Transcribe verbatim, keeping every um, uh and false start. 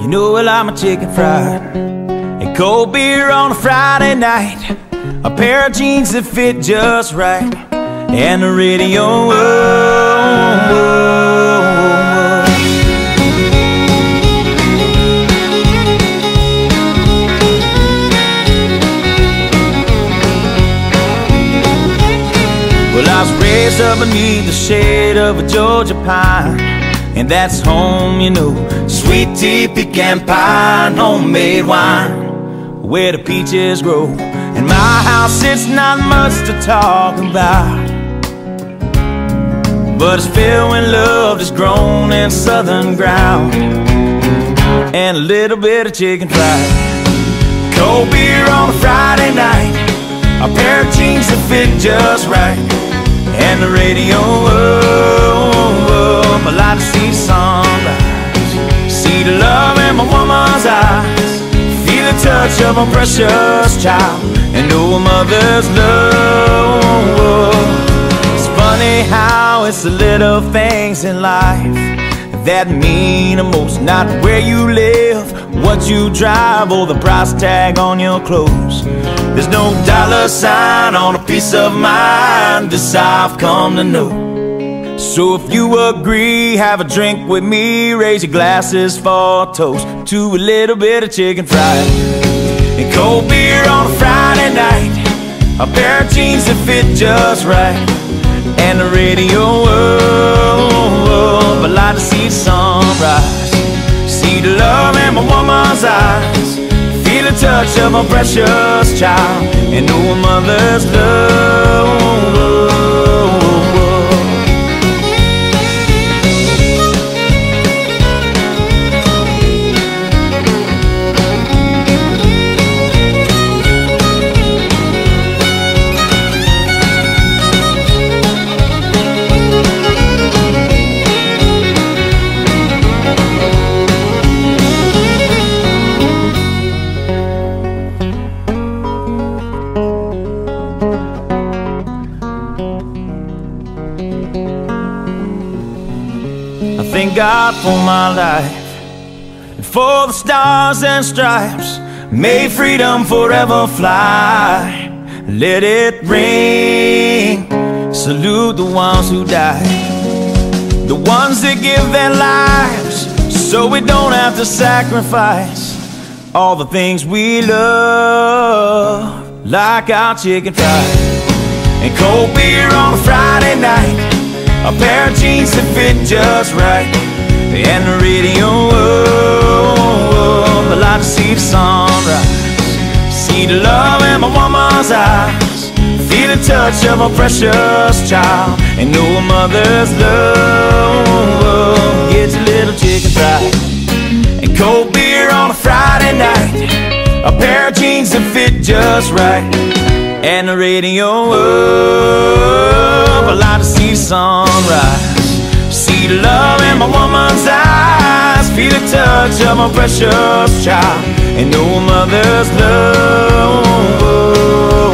You know, well, I'm a chicken fried and cold beer on a Friday night, a pair of jeans that fit just right, and the radio. Oh, oh, oh. Well, I was raised up beneath the shade of a Georgia pine, and that's home, you know. Sweet tea, pecan pie, and homemade wine, where the peaches grow. In my house, it's not much to talk about, but it's filled when love is grown in southern ground. And a little bit of chicken fried, cold beer on a Friday night, a pair of jeans that fit just right, and the radio. Oh, oh, I like to see sunrise, see the love in my woman's eyes, feel the touch of my precious child, and know a mother's love. It's funny how it's the little things in life that mean the most, not where you live, what you drive, or the price tag on your clothes. There's no dollar sign on a peace of mind, this I've come to know. So if you agree, have a drink with me, raise your glasses for a toast to a little bit of chicken fried and cold beer on a Friday night, a pair of jeans that fit just right, and the radio. Oh, oh, oh. I like to see the sunrise, see the love in my woman's eyes, feel the touch of my precious child, and know a mother's love. Thank God for my life, and for the stars and stripes. May freedom forever fly. Let it ring. Salute the ones who died, the ones that give their lives, so we don't have to sacrifice all the things we love, like our chicken fried and cold beer on a Friday night, a pair of jeans that fit just right, and the radio. Oh, oh, oh. I like to see the sunrise, see the love in my woman's eyes, feel the touch of a precious child, and know a mother's love. Get your little chicken fried and cold beer on a Friday night, a pair of jeans that fit just right, and the radio. Oh, I like to see the sunrise, see the love in my woman's eyes, feel the touch of my precious child, and know a mother's love.